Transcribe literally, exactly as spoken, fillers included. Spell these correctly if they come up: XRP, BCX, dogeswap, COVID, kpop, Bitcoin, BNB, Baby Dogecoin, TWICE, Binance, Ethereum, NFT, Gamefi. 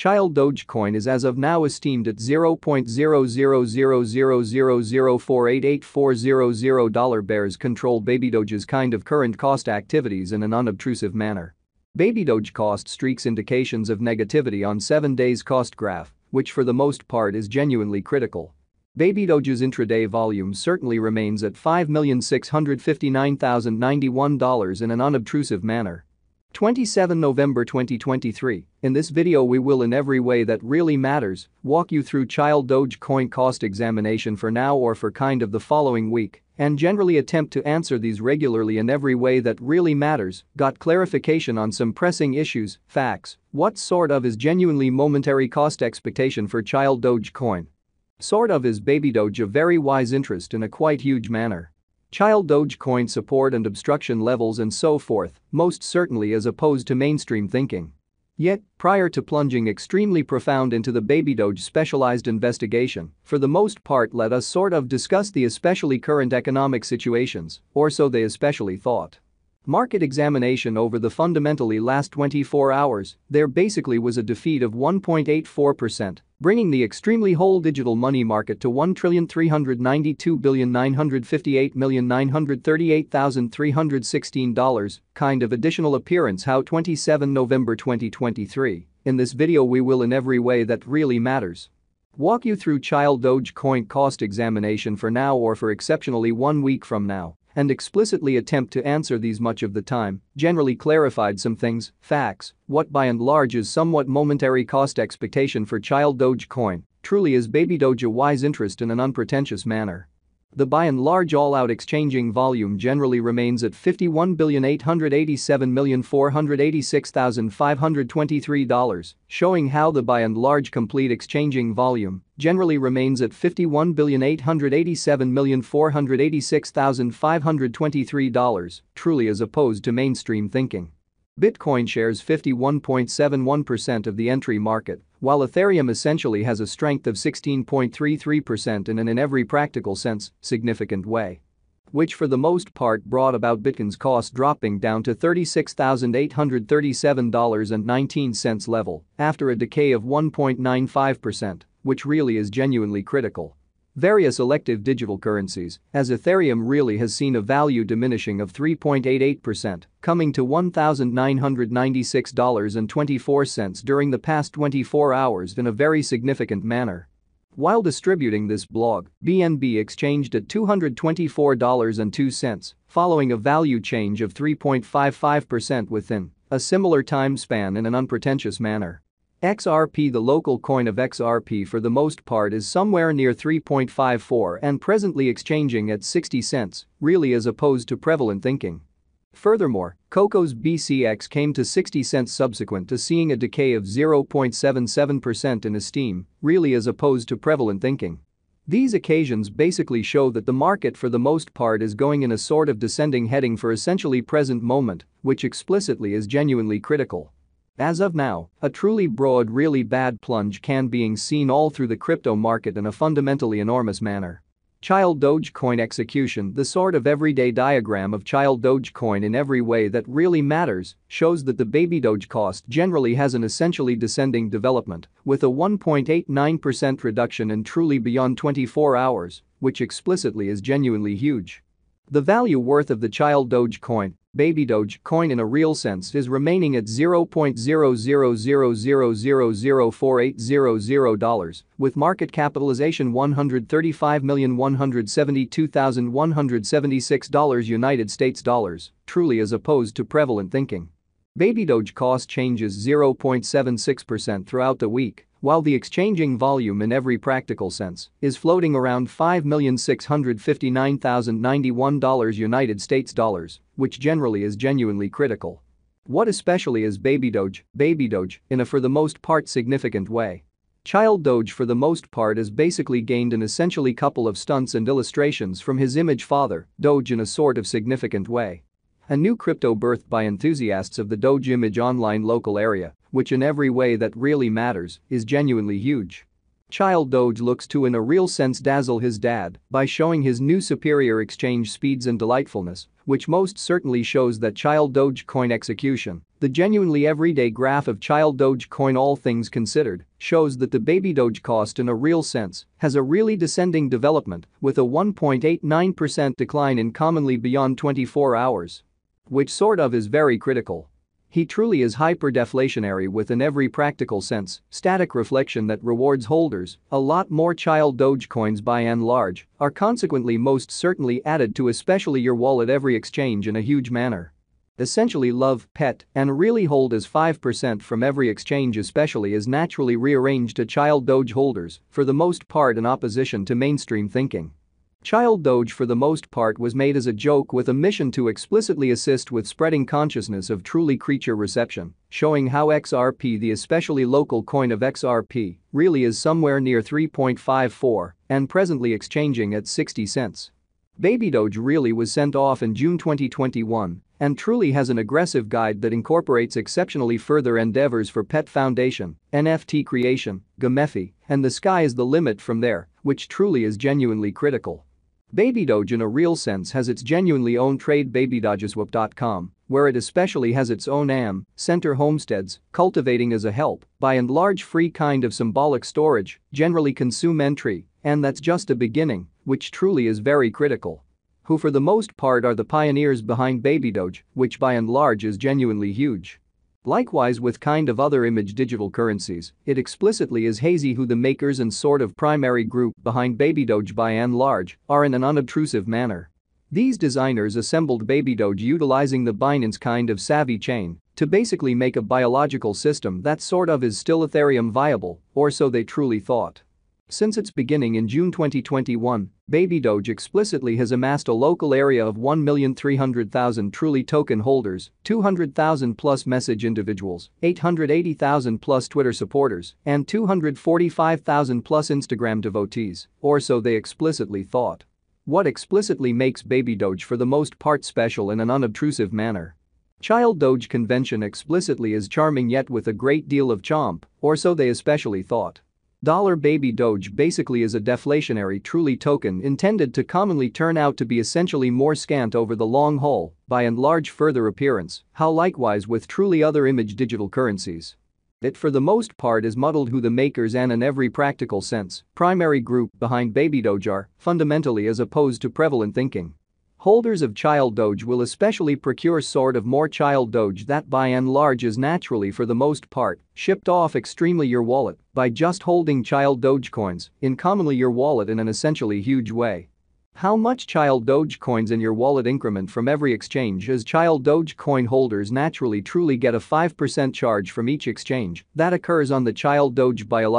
Child Dogecoin is as of now esteemed at zero point zero zero zero zero zero four eight eight four zero zero. Bears control Baby Doge's kind of current cost activities in an unobtrusive manner. Baby Doge cost streaks indications of negativity on seven days cost graph, which for the most part is genuinely critical. Baby Doge's intraday volume certainly remains at five million six hundred fifty-nine thousand ninety-one dollars in an unobtrusive manner. the twenty-seventh of November twenty twenty-three, in this video we will in every way that really matters walk you through Child Dogecoin cost examination for now or for kind of the following week, and generally attempt to answer these regularly in every way that really matters. Got clarification on some pressing issues, facts, what sort of is genuinely momentary cost expectation for Child Dogecoin? Sort of is Baby Doge a very wise interest in a quite huge manner. Child Dogecoin support and obstruction levels and so forth, most certainly as opposed to mainstream thinking. Yet, prior to plunging extremely profound into the Baby Doge specialized investigation, for the most part let us sort of discuss the especially current economic situations, or so they especially thought. Market examination over the fundamentally last twenty-four hours, there basically was a defeat of one point eight four percent, bringing the extremely whole digital money market to one trillion three hundred ninety-two billion nine hundred fifty-eight million nine hundred thirty-eight thousand three hundred sixteen dollars, kind of additional appearance. How the twenty-seventh of November twenty twenty-three, in this video we will in every way that really matters walk you through Child Dogecoin cost examination for now or for exceptionally one week from now, and explicitly attempt to answer these much of the time, generally clarified some things, facts, what by and large is somewhat momentary cost expectation for Child Dogecoin, truly is Baby Doge a wise interest in an unpretentious manner. The by and large all-out exchanging volume generally remains at fifty-one billion eight hundred eighty-seven million four hundred eighty-six thousand five hundred twenty-three dollars, showing how the by and large complete exchanging volume generally remains at fifty-one billion eight hundred eighty-seven million four hundred eighty-six thousand five hundred twenty-three dollars, truly as opposed to mainstream thinking. Bitcoin shares fifty-one point seven one percent of the entry market, while Ethereum essentially has a strength of sixteen point three three percent in an in every practical sense, significant way. Which for the most part brought about Bitcoin's cost dropping down to thirty-six thousand eight hundred thirty-seven dollars and nineteen cents level, after a decay of one point nine five percent, which really is genuinely critical. Various elective digital currencies, as Ethereum really has seen a value diminishing of three point eight eight percent, coming to one thousand nine hundred ninety-six dollars and twenty-four cents during the past twenty-four hours in a very significant manner. While distributing this blog, B N B exchanged at two hundred twenty-four dollars and two cents, following a value change of three point five five percent within a similar time span in an unpretentious manner. X R P, the local coin of X R P, for the most part is somewhere near three point five four and presently exchanging at sixty cents, really as opposed to prevalent thinking. Furthermore, Coco's B C X came to sixty cents subsequent to seeing a decay of zero point seven seven percent in esteem, really as opposed to prevalent thinking. These occasions basically show that the market for the most part is going in a sort of descending heading for essentially present moment, which explicitly is genuinely critical. As of now, a truly broad, really bad plunge can be seen all through the crypto market in a fundamentally enormous manner. Child Dogecoin execution. The sort of everyday diagram of Child Dogecoin in every way that really matters shows that the Baby Doge cost generally has an essentially descending development, with a one point eight nine percent reduction in truly beyond twenty-four hours, which explicitly is genuinely huge. The value worth of the Child Dogecoin, Baby Dogecoin in a real sense, is remaining at zero point zero zero zero zero zero zero four eight zero zero dollars, with market capitalization one hundred thirty-five million one hundred seventy-two thousand one hundred seventy-six United States dollars, truly as opposed to prevalent thinking. Baby Doge cost changes zero point seven six percent throughout the week, while the exchanging volume in every practical sense is floating around five million six hundred fifty-nine thousand ninety-one United States dollars, which generally is genuinely critical. What especially is Baby Doge, Baby Doge, in a for the most part significant way? Child Doge for the most part has basically gained an essentially couple of stunts and illustrations from his image father, Doge, in a sort of significant way. A new crypto birth by enthusiasts of the Doge image online local area, which in every way that really matters is genuinely huge. Child Doge looks to in a real sense dazzle his dad by showing his new superior exchange speeds and delightfulness, which most certainly shows that Child Dogecoin execution The genuinely everyday graph of child Dogecoin, all things considered, shows that the baby Doge cost in a real sense has a really descending development with a one point eight nine percent decline in commonly beyond twenty-four hours. Which sort of is very critical. He truly is hyper-deflationary with, in every practical sense, static reflection that rewards holders. A lot more child Dogecoins by and large are consequently most certainly added to especially your wallet every exchange in a huge manner. Essentially love, pet, and really hold as five percent from every exchange especially is naturally rearranged to child Doge holders, for the most part in opposition to mainstream thinking. Child Doge for the most part was made as a joke with a mission to explicitly assist with spreading consciousness of truly creature reception, showing how X R P, the especially local coin of X R P, really is somewhere near three point five four and presently exchanging at sixty cents. Baby Doge really was sent off in June twenty twenty-one and truly has an aggressive guide that incorporates exceptionally further endeavors for pet foundation, N F T creation, Gamefi, and the sky is the limit from there, which truly is genuinely critical. Baby Doge in a real sense has its genuinely own trade, baby dogeswap dot com, where it especially has its own A M, center homesteads, cultivating as a help, by and large free kind of symbolic storage, generally consume entry, and that's just a beginning, which truly is very critical. Who for the most part are the pioneers behind Baby Doge, which by and large is genuinely huge. Likewise with kind of other image digital currencies, it explicitly is hazy who the makers and sort of primary group behind Baby Doge by and large are in an unobtrusive manner. These designers assembled Baby Doge utilizing the Binance kind of savvy chain to basically make a biological system that sort of is still Ethereum viable, or so they truly thought. Since its beginning in June twenty twenty-one, Baby Doge explicitly has amassed a local area of one million three hundred thousand truly token holders, two hundred thousand plus message individuals, eight hundred eighty thousand plus Twitter supporters, and two hundred forty-five thousand plus Instagram devotees, or so they explicitly thought. What explicitly makes Baby Doge for the most part special in an unobtrusive manner. Child Doge convention explicitly is charming yet with a great deal of chomp, or so they especially thought. Dollar Baby Doge basically is a deflationary truly token intended to commonly turn out to be essentially more scant over the long haul, by and large further appearance, how likewise with truly other image digital currencies. It for the most part is muddled who the makers and in every practical sense, primary group behind Baby Doge are, fundamentally as opposed to prevalent thinking. Holders of Child Doge will especially procure sort of more Child Doge that by and large is naturally for the most part shipped off extremely your wallet by just holding Child Doge coins in commonly your wallet in an essentially huge way. How much Child Doge coins in your wallet increment from every exchange as Child Doge coin holders naturally truly get a five percent charge from each exchange that occurs on the Child Doge biological